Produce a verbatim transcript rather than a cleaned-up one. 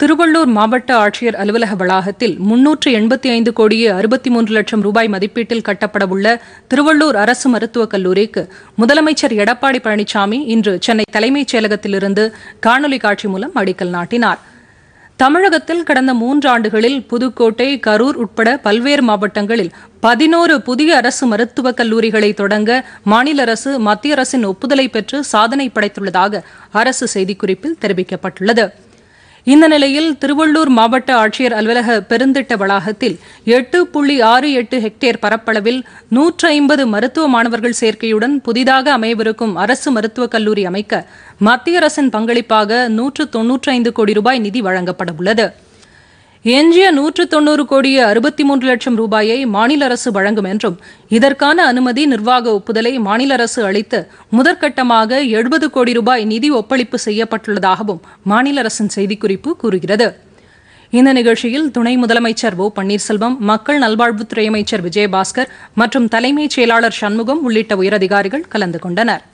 திருவள்ளூர் மாவட்ட ஆட்சியர் அலுவலக வளாகத்தில் முன்னூற்று எண்பத்தி ஐந்து கோடியே அறுபத்தி மூன்று லட்சம் ரூபாய் மதிப்பீட்டில் கட்டப்படவுள்ள திருவள்ளூர் அரசு மருத்துவக் கல்லூரிக்கு முதலமைச்சர் எடப்பாடி பழனிசாமி இன்று சென்னை தலைமைச் செயலகத்திலிருந்து காணொலி காட்சி மூலம் அடிக்கல் நாட்டினார். தமிழகத்தில் கடந்த மூன்று ஆண்டுகளில் புதுக்கோட்டை, கரூர் உட்பட பல்வேறு மாவட்டங்களில் பதினோரு புதிய அரசு மருத்துவக் கல்லூரிகளை தொடங்க மாநில அரசு மத்திய அரசின் ஒப்புதலை பெற்று சாதனை படைத்துள்ளதாக அரசு செய்திக்குறிப்பில் தெரிவிக்கப்பட்டுள்ளது. இந்த நிலையில் திருவள்ளூர் மாவட்ட ஆட்சியர் அலுவலக பெருந்திட்ட வளாகத்தில் எட்டு புள்ளி ஆறு எட்டு ஹெக்டேர் பரப்பளவில் நூற்றி ஐம்பது மருத்துவ மாணவர்கள் சேர்க்கையுடன் புதிதாக அமையவிருக்கும் அரசு மருத்துவக் கல்லூரி அமைக்க மத்திய அரசின் பங்களிப்பாக நூற்று தொன்னூற்றி ஐந்து கோடி ரூபாய் நிதி வழங்கப்பட உள்ளது. எஞ்சிய நூற்று தொன்னூறு கோடியே அறுபத்தி மூன்று லட்சம் ரூபாயை மாநில அரசு வழங்கும் என்றும், இதற்கான அனுமதி நிர்வாக ஒப்புதலை மாநில அரசு அளித்து முதற்கட்டமாக எழுபது கோடி ரூபாய் நிதி ஒப்பளிப்பு செய்யப்பட்டுள்ளதாகவும் மாநில அரசின் செய்திக்குறிப்பு கூறுகிறது. இந்த நிகழ்ச்சியில் துணை முதலமைச்சர் ஓ பன்னீர்செல்வம், மக்கள் நல்வாழ்வுத்துறை அமைச்சர் விஜயபாஸ்கர் மற்றும் தலைமைச் செயலாளர் சண்முகம் உள்ளிட்ட உயரதிகாரிகள் கலந்து கொண்டனர்.